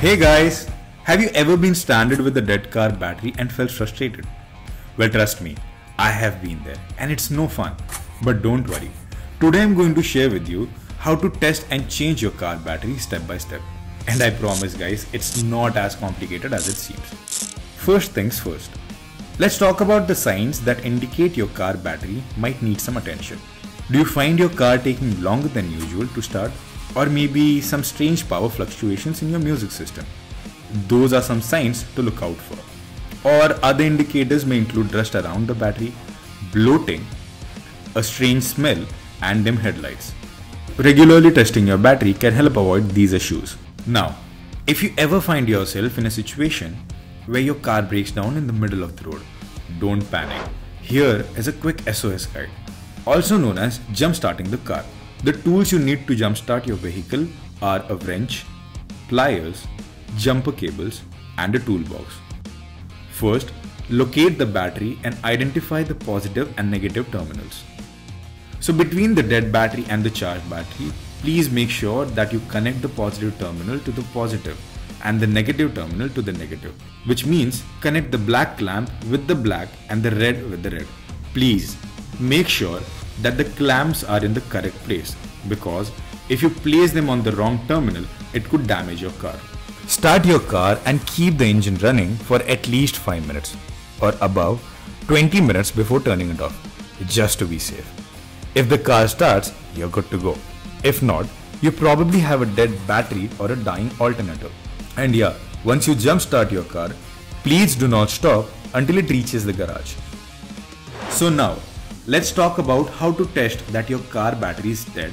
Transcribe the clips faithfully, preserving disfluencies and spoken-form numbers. Hey guys, have you ever been stranded with a dead car battery and felt frustrated? Well, trust me, I have been there and it's no fun. But don't worry, today I'm going to share with you how to test and change your car battery step by step. And I promise guys, it's not as complicated as it seems. First things first, let's talk about the signs that indicate your car battery might need some attention. Do you find your car taking longer than usual to start? Or maybe some strange power fluctuations in your music system? Those are some signs to look out for. Or other indicators may include rust around the battery, bloating, a strange smell, and dim headlights. Regularly testing your battery can help avoid these issues. Now, if you ever find yourself in a situation where your car breaks down in the middle of the road, don't panic. Here is a quick S O S guide, also known as jump starting the car. The tools you need to jumpstart your vehicle are a wrench, pliers, jumper cables, and a toolbox. First, locate the battery and identify the positive and negative terminals. So between the dead battery and the charged battery, please make sure that you connect the positive terminal to the positive and the negative terminal to the negative, which means connect the black clamp with the black and the red with the red. Please make sure that the clamps are in the correct place, because if you place them on the wrong terminal, it could damage your car. Start your car and keep the engine running for at least five minutes or above twenty minutes before turning it off, just to be safe. If the car starts, you're good to go. If not, you probably have a dead battery or a dying alternator. And yeah, once you jump start your car, please do not stop until it reaches the garage. So now, let's talk about how to test that your car battery is dead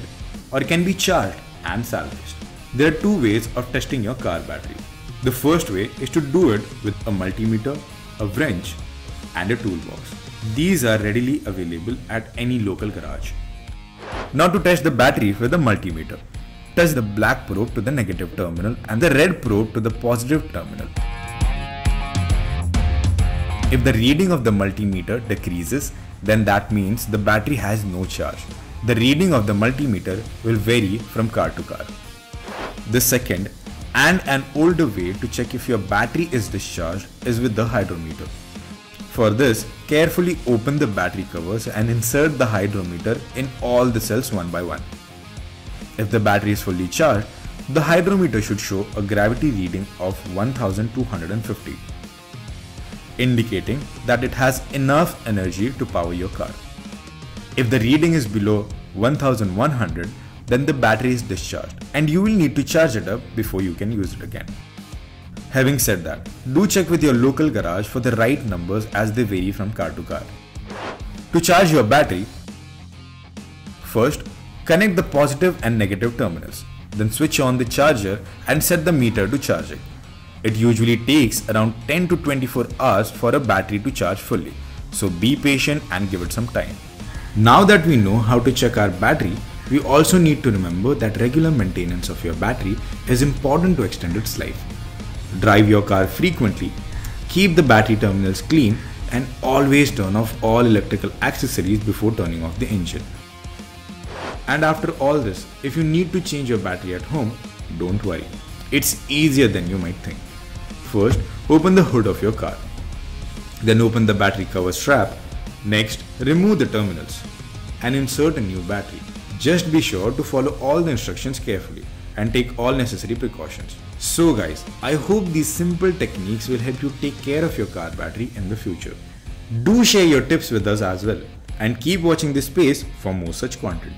or can be charged and salvaged. There are two ways of testing your car battery. The first way is to do it with a multimeter, a wrench, and a toolbox. These are readily available at any local garage. Now to test the battery with a multimeter. Touch the black probe to the negative terminal and the red probe to the positive terminal. If the reading of the multimeter decreases, then that means the battery has no charge. The reading of the multimeter will vary from car to car. The second and an older way to check if your battery is discharged is with the hydrometer. For this, carefully open the battery covers and insert the hydrometer in all the cells one by one. If the battery is fully charged, the hydrometer should show a gravity reading of one thousand two hundred fifty. Indicating that it has enough energy to power your car. If the reading is below one thousand one hundred, then the battery is discharged and you will need to charge it up before you can use it again. Having said that, do check with your local garage for the right numbers as they vary from car to car. To charge your battery, first connect the positive and negative terminals, then switch on the charger and set the meter to charging. It usually takes around ten to twenty-four hours for a battery to charge fully, so be patient and give it some time. Now that we know how to check our battery, we also need to remember that regular maintenance of your battery is important to extend its life. Drive your car frequently, keep the battery terminals clean, and always turn off all electrical accessories before turning off the engine. And after all this, if you need to change your battery at home, don't worry. It's easier than you might think. First, open the hood of your car. Then open the battery cover strap. Next, remove the terminals and insert a new battery. Just be sure to follow all the instructions carefully and take all necessary precautions. So guys, I hope these simple techniques will help you take care of your car battery in the future. Do share your tips with us as well and keep watching this space for more such content.